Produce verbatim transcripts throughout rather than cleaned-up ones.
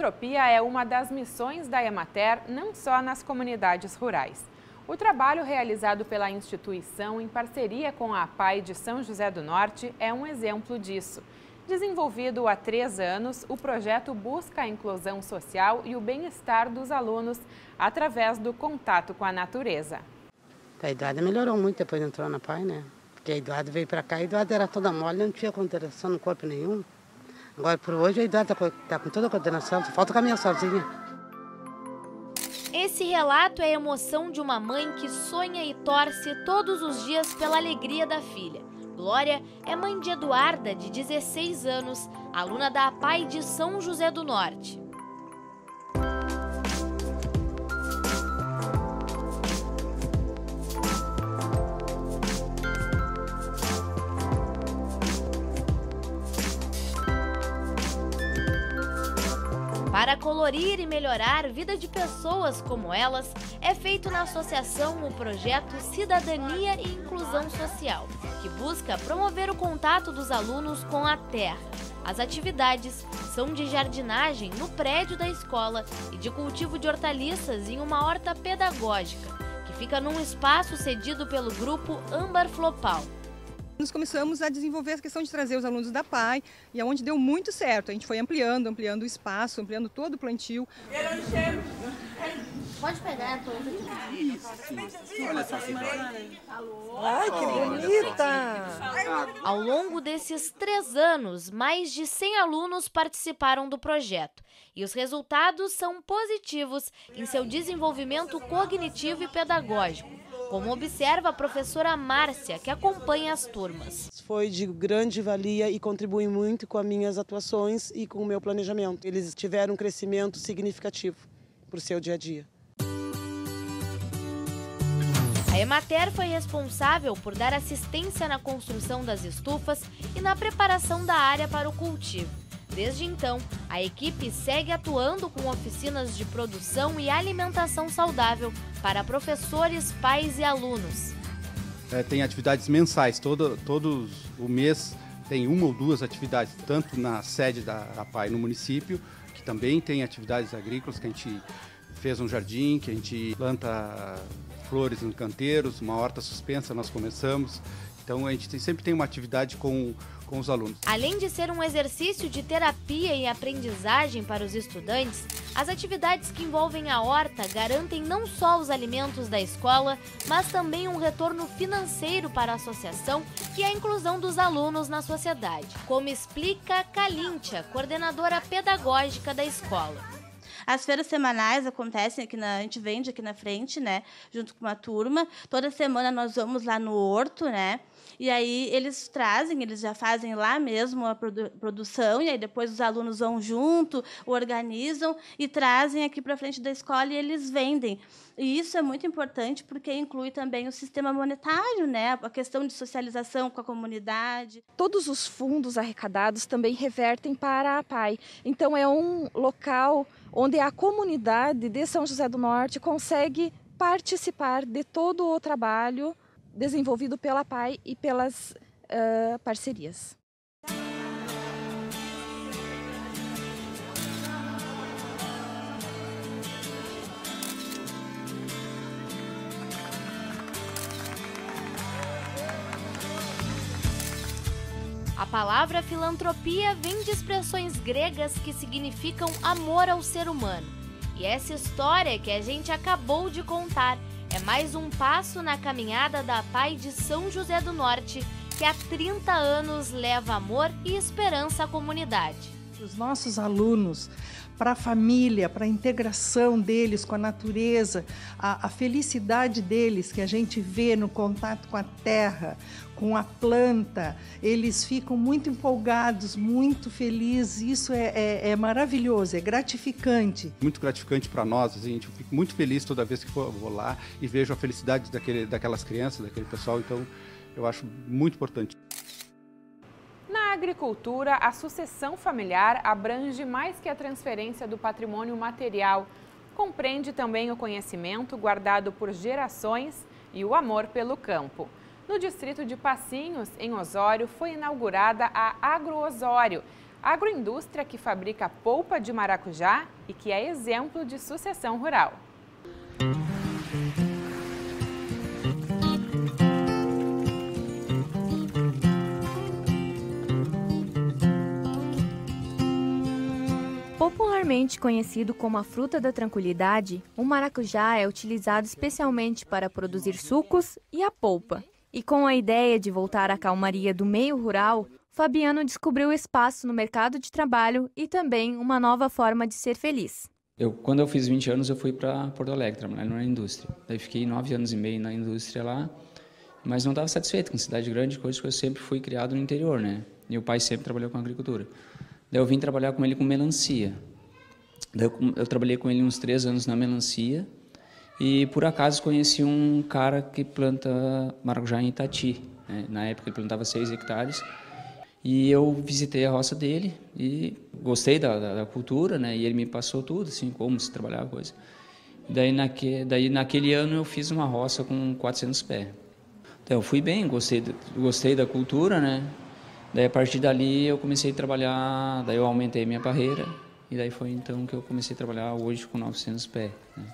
filantropia é uma das missões da Emater, não só nas comunidades rurais. O trabalho realizado pela instituição em parceria com a APAE de São José do Norte é um exemplo disso. Desenvolvido há três anos, o projeto busca a inclusão social e o bem-estar dos alunos através do contato com a natureza. A Eduardo melhorou muito depois que entrou na APAE, né? Porque a Eduardo veio para cá, a Eduardo era toda mole, não tinha coordenação no corpo nenhum. Agora, por hoje, a Eduardo está com toda a coordenação, só falta caminhar sozinha. Esse relato é a emoção de uma mãe que sonha e torce todos os dias pela alegria da filha. Glória é mãe de Eduarda, de dezesseis anos, aluna da APAE de São José do Norte. Para colorir e melhorar a vida de pessoas como elas, é feito na associação o projeto Cidadania e Inclusão Social, que busca promover o contato dos alunos com a terra. As atividades são de jardinagem no prédio da escola e de cultivo de hortaliças em uma horta pedagógica, que fica num espaço cedido pelo grupo Âmbar Flopal. Nós começamos a desenvolver a questão de trazer os alunos da APAE e aonde deu muito certo. A gente foi ampliando, ampliando o espaço, ampliando todo o plantio. Pode pegar a toda. Isso. Olha essa cidade. Ai, que bonita! Ao longo desses três anos, mais de cem alunos participaram do projeto. E os resultados são positivos em seu desenvolvimento cognitivo e pedagógico, como observa a professora Márcia, que acompanha as turmas. Foi de grande valia e contribui muito com as minhas atuações e com o meu planejamento. Eles tiveram um crescimento significativo para o seu dia a dia. A Emater foi responsável por dar assistência na construção das estufas e na preparação da área para o cultivo. Desde então, a equipe segue atuando com oficinas de produção e alimentação saudável para professores, pais e alunos. É, tem atividades mensais, todo, todo o mês tem uma ou duas atividades, tanto na sede da APAE no município, que também tem atividades agrícolas, que a gente fez um jardim, que a gente planta flores em canteiros, uma horta suspensa nós começamos. Então a gente tem, sempre tem uma atividade com, com os alunos. Além de ser um exercício de terapia e aprendizagem para os estudantes, as atividades que envolvem a horta garantem não só os alimentos da escola, mas também um retorno financeiro para a associação e a inclusão dos alunos na sociedade, como explica Calíntia, coordenadora pedagógica da escola. As feiras semanais acontecem aqui na, a gente vende aqui na frente, né, junto com uma turma. Toda semana nós vamos lá no horto, né? E aí eles trazem, eles já fazem lá mesmo a produ produção, e aí depois os alunos vão junto, organizam e trazem aqui para frente da escola e eles vendem. E isso é muito importante porque inclui também o sistema monetário, né? A questão de socialização com a comunidade. Todos os fundos arrecadados também revertem para a APAE. Então é um local onde a comunidade de São José do Norte consegue participar de todo o trabalho desenvolvido pela APAE e pelas uh, parcerias. A palavra filantropia vem de expressões gregas que significam amor ao ser humano. E essa história que a gente acabou de contar é mais um passo na caminhada da APAE de São José do Norte, que há trinta anos leva amor e esperança à comunidade. Os nossos alunos, para a família, para a integração deles com a natureza, a, a felicidade deles que a gente vê no contato com a terra, com a planta, eles ficam muito empolgados, muito felizes. Isso é, é, é maravilhoso, é gratificante. Muito gratificante para nós, assim, eu fico muito feliz toda vez que vou lá e vejo a felicidade daquele, daquelas crianças, daquele pessoal, então eu acho muito importante. Na agricultura, a sucessão familiar abrange mais que a transferência do patrimônio material. Compreende também o conhecimento guardado por gerações e o amor pelo campo. No distrito de Passinhos, em Osório, foi inaugurada a Agro Osório. agroindústria que fabrica polpa de maracujá e que é exemplo de sucessão rural. Popularmente conhecido como a fruta da tranquilidade, o maracujá é utilizado especialmente para produzir sucos e a polpa. E com a ideia de voltar à calmaria do meio rural, Fabiano descobriu espaço no mercado de trabalho e também uma nova forma de ser feliz. Eu, quando eu fiz vinte anos, eu fui para Porto Alegre, trabalhando na indústria. Daí fiquei nove anos e meio na indústria lá, mas não estava satisfeito com cidade grande, coisa que eu sempre fui criado no interior, né? Meu pai sempre trabalhou com agricultura. Daí eu vim trabalhar com ele com melancia. Daí eu, eu trabalhei com ele uns três anos na melancia e, por acaso, conheci um cara que planta maracujá em Itati, né? Na época ele plantava seis hectares. E eu visitei a roça dele e gostei da, da, da cultura, né? E ele me passou tudo, assim, como se trabalhava a coisa. Daí, naque, daí naquele ano eu fiz uma roça com quatrocentos pés. Então eu fui bem, gostei, gostei da cultura, né? Daí a partir dali eu comecei a trabalhar, daí eu aumentei minha barreira e daí foi então que eu comecei a trabalhar hoje com novecentos pés. Né?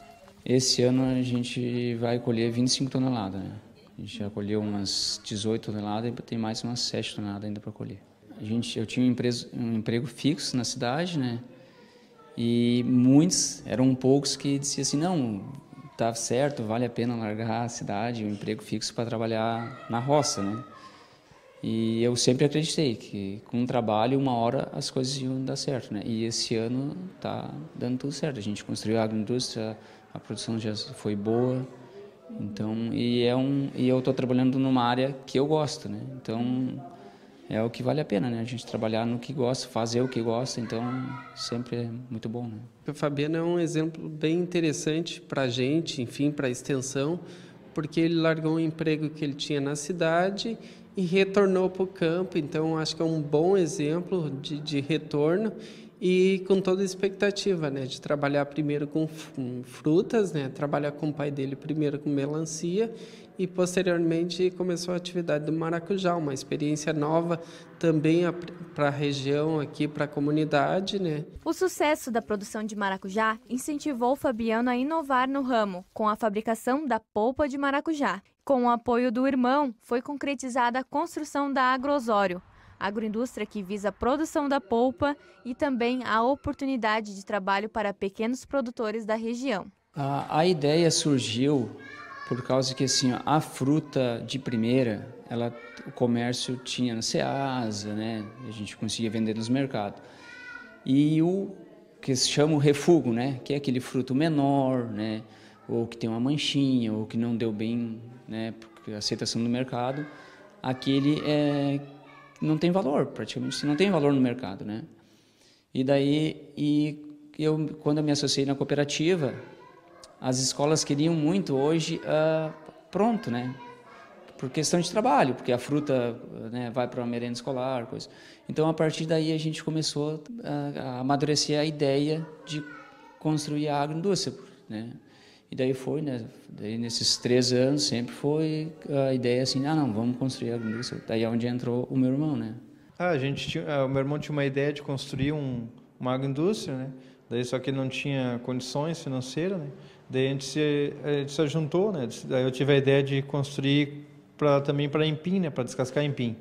Esse ano a gente vai colher vinte e cinco toneladas, né? A gente já colheu umas dezoito toneladas e tem mais umas sete toneladas ainda para colher. A gente, eu tinha um, empresa, um emprego fixo na cidade, né? E muitos, eram poucos que diziam assim, não, tá certo, vale a pena largar a cidade, o um emprego fixo para trabalhar na roça, né? E eu sempre acreditei que com o trabalho, uma hora, as coisas iam dar certo, né? E esse ano tá dando tudo certo. A gente construiu a agroindústria, a produção já foi boa. Então, e, é um, e eu estou trabalhando numa área que eu gosto, né? Então, é o que vale a pena, né? A gente trabalhar no que gosta, fazer o que gosta, então, sempre é muito bom, né? O Fabiano é um exemplo bem interessante para a gente, enfim, para a extensão, porque ele largou um emprego que ele tinha na cidade e retornou para o campo. Então, acho que é um bom exemplo de, de retorno e com toda a expectativa, né, de trabalhar primeiro com frutas, né, trabalhar com o pai dele primeiro com melancia e posteriormente começou a atividade do maracujá, uma experiência nova também para a região aqui, para a comunidade, né. O sucesso da produção de maracujá incentivou o Fabiano a inovar no ramo, com a fabricação da polpa de maracujá. Com o apoio do irmão, foi concretizada a construção da Agro Osório, agroindústria que visa a produção da polpa e também a oportunidade de trabalho para pequenos produtores da região. A, a ideia surgiu por causa que assim, a fruta de primeira, ela, o comércio tinha na Ceasa, né? A gente conseguia vender nos mercados. E o que se chama o refugo, né? Que é aquele fruto menor, né? Ou que tem uma manchinha, ou que não deu bem, né? Porque a aceitação do mercado, aquele é... não tem valor, praticamente, não tem valor no mercado, né? E daí, e eu, quando eu me associei na cooperativa, as escolas queriam muito hoje uh, pronto, né? Por questão de trabalho, porque a fruta, né, vai para a merenda escolar, coisa. Então, a partir daí, a gente começou a, a amadurecer a ideia de construir a agroindústria, né? E daí foi, né? Daí nesses três anos sempre foi a ideia assim, ah não, vamos construir algo disso. Daí é onde entrou o meu irmão, né? Ah, a gente tinha, o meu irmão tinha uma ideia de construir um, uma agroindústria, né? Daí só que ele não tinha condições financeiras, né? Daí a gente se, a gente se juntou, né? Daí eu tive a ideia de construir pra, também para empim, né? Para descascar empim.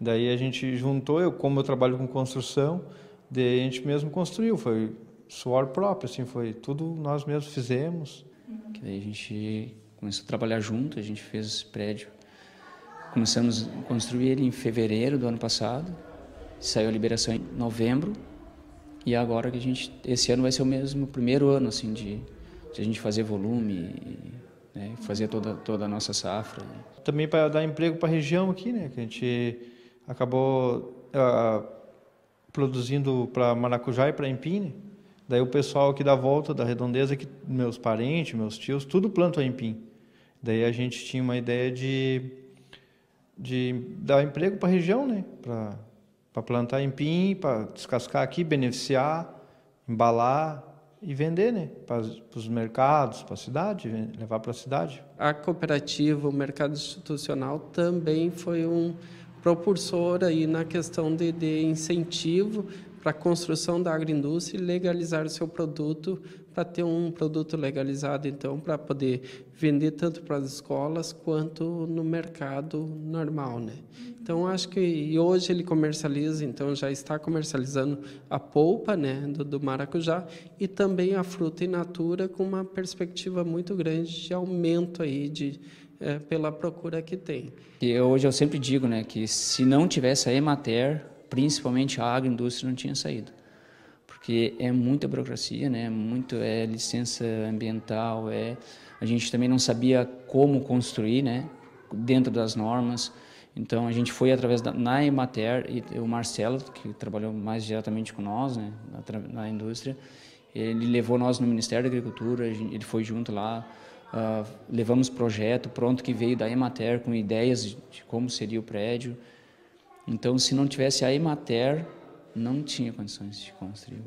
Daí a gente juntou, eu, como eu trabalho com construção, daí a gente mesmo construiu, foi... suor próprio, assim, foi tudo nós mesmos fizemos. Que daí a gente começou a trabalhar junto, a gente fez esse prédio. Começamos a construir ele em fevereiro do ano passado, saiu a liberação em novembro, e agora que a gente, esse ano vai ser o mesmo, o primeiro ano, assim, de, de a gente fazer volume, né, fazer toda, toda a nossa safra. Né. Também para dar emprego para a região aqui, né, que a gente acabou uh, produzindo para maracujá e para empine. Daí o pessoal aqui da volta da redondeza, que meus parentes, meus tios, tudo plantam aipim. Daí a gente tinha uma ideia de, de dar emprego para a região, né? Para plantar aipim, para descascar aqui, beneficiar, embalar e vender, né? Para os mercados, para a cidade, levar para a cidade. A cooperativa, o mercado institucional também foi um propulsor aí na questão de, de incentivo para a construção da agroindústria e legalizar o seu produto, para ter um produto legalizado, então, para poder vender tanto para as escolas quanto no mercado normal, né? Então, acho que e hoje ele comercializa, então, já está comercializando a polpa, né, do, do maracujá, e também a fruta in natura, com uma perspectiva muito grande de aumento aí de, é, pela procura que tem. E hoje eu sempre digo, né, que se não tivesse a Emater, principalmente a agroindústria não tinha saído. Porque é muita burocracia, né? Muito é licença ambiental, é a gente também não sabia como construir, né? Dentro das normas. Então a gente foi através da na Emater, e o Marcelo, que trabalhou mais diretamente com nós, né? Na, na indústria, ele levou nós no Ministério da Agricultura, ele foi junto lá, uh, levamos projeto pronto que veio da Emater com ideias de como seria o prédio. Então, se não tivesse a Emater, não tinha condições de construir.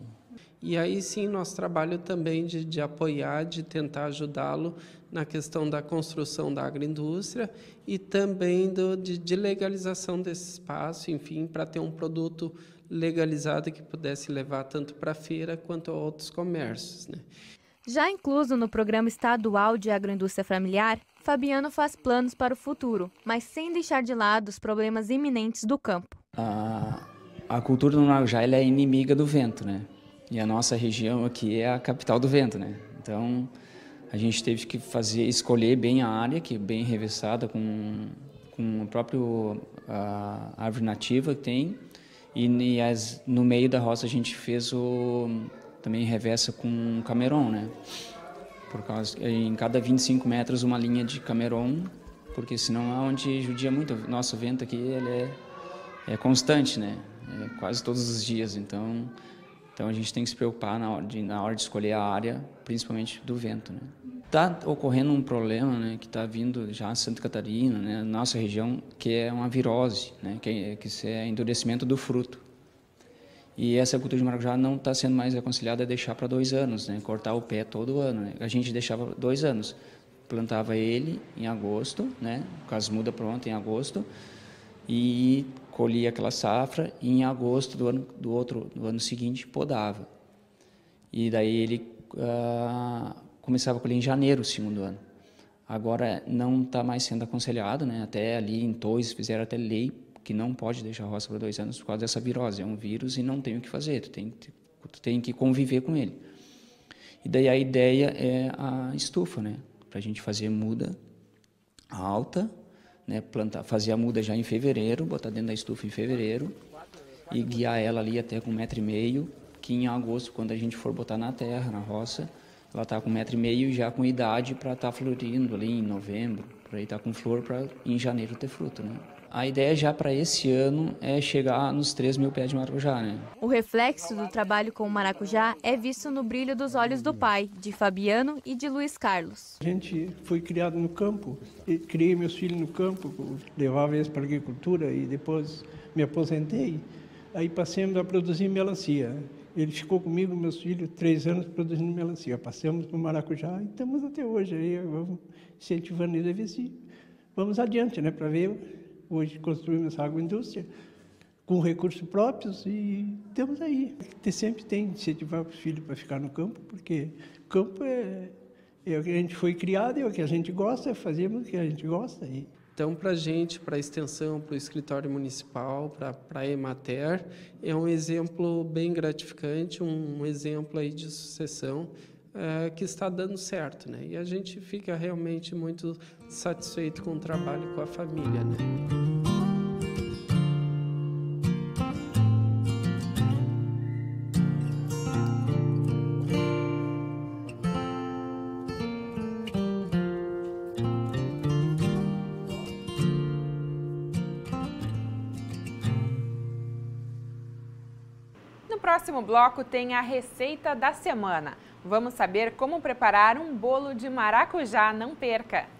E aí sim, nosso trabalho também de, de apoiar, de tentar ajudá-lo na questão da construção da agroindústria e também do, de, de legalização desse espaço, enfim, para ter um produto legalizado que pudesse levar tanto para a feira quanto a outros comércios, né? Já incluso no Programa Estadual de Agroindústria Familiar, Fabiano faz planos para o futuro, mas sem deixar de lado os problemas iminentes do campo. Ah... A cultura do maracujá é inimiga do vento, né? E a nossa região aqui é a capital do vento, né? Então a gente teve que fazer, escolher bem a área, que é bem revessada com com a própria a árvore nativa que tem, e, e as, no meio da roça a gente fez o também revessa com cameron, né? Por causa em cada vinte e cinco metros uma linha de cameron, porque senão é onde judia muito. Nosso vento aqui ele é, é constante, né? É, quase todos os dias, então, então a gente tem que se preocupar na hora de, na hora de escolher a área, principalmente do vento, né? Está ocorrendo um problema, né, que está vindo já em Santa Catarina, né, nossa região, que é uma virose, né, que, é, que é endurecimento do fruto. E essa cultura de maracujá não está sendo mais aconselhada a deixar para dois anos, né, cortar o pé todo ano, né? A gente deixava dois anos, plantava ele em agosto, né, com as mudas prontas em agosto, e colhia aquela safra e em agosto do ano do outro do ano seguinte podava, e daí ele ah, começava a colher em janeiro, segundo ano. Agora não está mais sendo aconselhado, né? Até ali em Tois fizeram até lei que não pode deixar a roça para dois anos por causa dessa virose. É um vírus e não tem o que fazer, tu tem tu tem que conviver com ele. E daí a ideia é a estufa, né, para a gente fazer muda alta, né, plantar, fazer a muda já em fevereiro, botar dentro da estufa em fevereiro e guiar ela ali até com um metro e meio, que em agosto, quando a gente for botar na terra, na roça, ela está com um metro e meio já com idade para estar tá florindo ali em novembro, para aí estar tá com flor para em janeiro ter fruto, né? A ideia já para esse ano é chegar nos três mil pés de maracujá, né? O reflexo do trabalho com o maracujá é visto no brilho dos olhos do pai, de Fabiano e de Luiz Carlos. A gente foi criado no campo, criei meus filhos no campo, levava eles para a agricultura e depois me aposentei. Aí passamos a produzir melancia. Ele ficou comigo, meus filhos, três anos produzindo melancia. Passamos para o maracujá e estamos até hoje aí, vamos incentivando ele a ver se vamos adiante, né, para ver. Hoje construímos essa agroindústria com recursos próprios e temos aí. Sempre tem incentivar os filhos para ficar no campo, porque o campo é, é o que a gente foi criado, é o que a gente gosta, fazemos o que a gente gosta. E... Então, para a gente, para a extensão, para o escritório municipal, para, para a Emater, é um exemplo bem gratificante, um, um exemplo aí de sucessão, é, que está dando certo, né? E a gente fica realmente muito satisfeito com o trabalho com a família, né? No próximo bloco tem a receita da semana. Vamos saber como preparar um bolo de maracujá, não perca!